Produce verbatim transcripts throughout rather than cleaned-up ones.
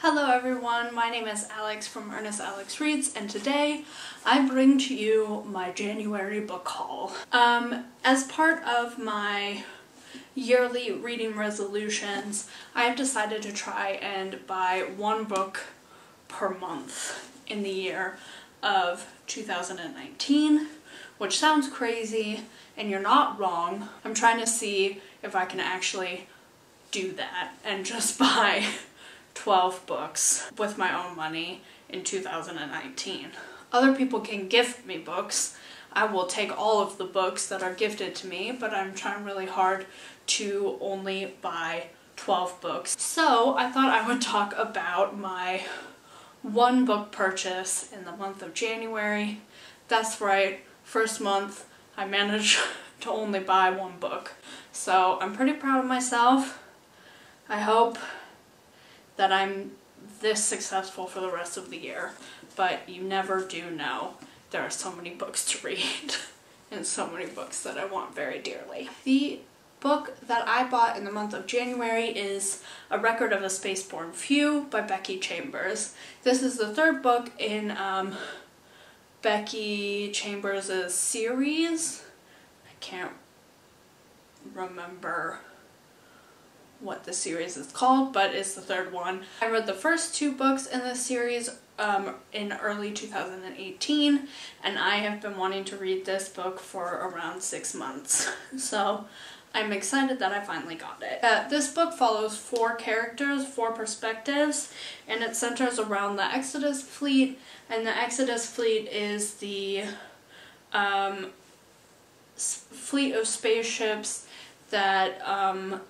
Hello everyone, my name is Alex from Ernest Alex Reads, and today I bring to you my January book haul. Um, as part of my yearly reading resolutions, I have decided to try and buy one book per month in the year of two thousand nineteen, which sounds crazy, and you're not wrong. I'm trying to see if I can actually do that and just buy twelve books with my own money in two thousand nineteen. Other people can gift me books. I will take all of the books that are gifted to me, but I'm trying really hard to only buy twelve books. So I thought I would talk about my one book purchase in the month of January. That's right, first month I managed to only buy one book. So I'm pretty proud of myself. I hope that I'm this successful for the rest of the year, but you never do know. There are so many books to read and so many books that I want very dearly. The book that I bought in the month of January is A Record of a Spaceborn Few by Becky Chambers. This is the third book in um, Becky Chambers' series. I can't remember what the series is called, but it's the third one. I read the first two books in this series um, in early two thousand eighteen, and I have been wanting to read this book for around six months. So I'm excited that I finally got it. Uh, this book follows four characters, four perspectives, and it centers around the Exodus fleet, and the Exodus fleet is the um, fleet of spaceships that um,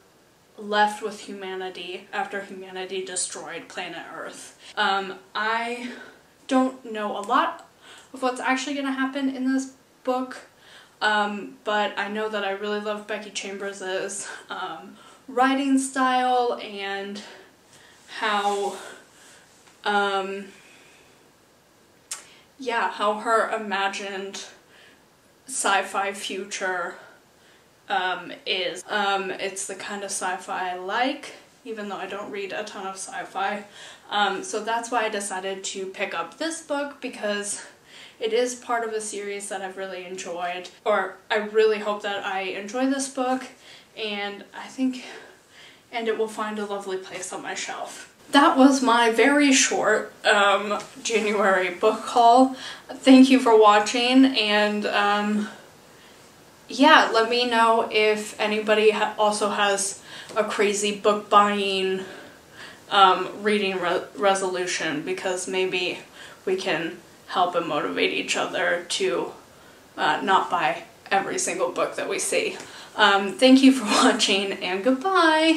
left with humanity after humanity destroyed planet Earth. Um, I don't know a lot of what's actually going to happen in this book, um, but I know that I really love Becky Chambers' um, writing style and how, um, yeah, how her imagined sci-fi future Um, is. Um, it's the kind of sci-fi I like, even though I don't read a ton of sci-fi. Um, so that's why I decided to pick up this book, because it is part of a series that I've really enjoyed, or I really hope that I enjoy this book, and I think, and it will find a lovely place on my shelf. That was my very short um, January book haul. Thank you for watching, and um, yeah, let me know if anybody ha also has a crazy book buying um, reading re resolution, because maybe we can help and motivate each other to uh, not buy every single book that we see. Um, thank you for watching, and goodbye!